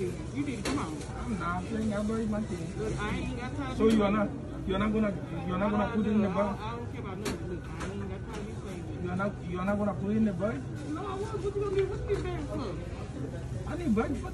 You did come out. I'm not. I ain't got buried my thing. Look, I ain't got time. So you're not gonna put in the bag? I don't care about nothing. Look, I ain't got time. You're not gonna put in the bag? No, I won't. What you gonna do? What's this bag for? I need bag for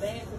that.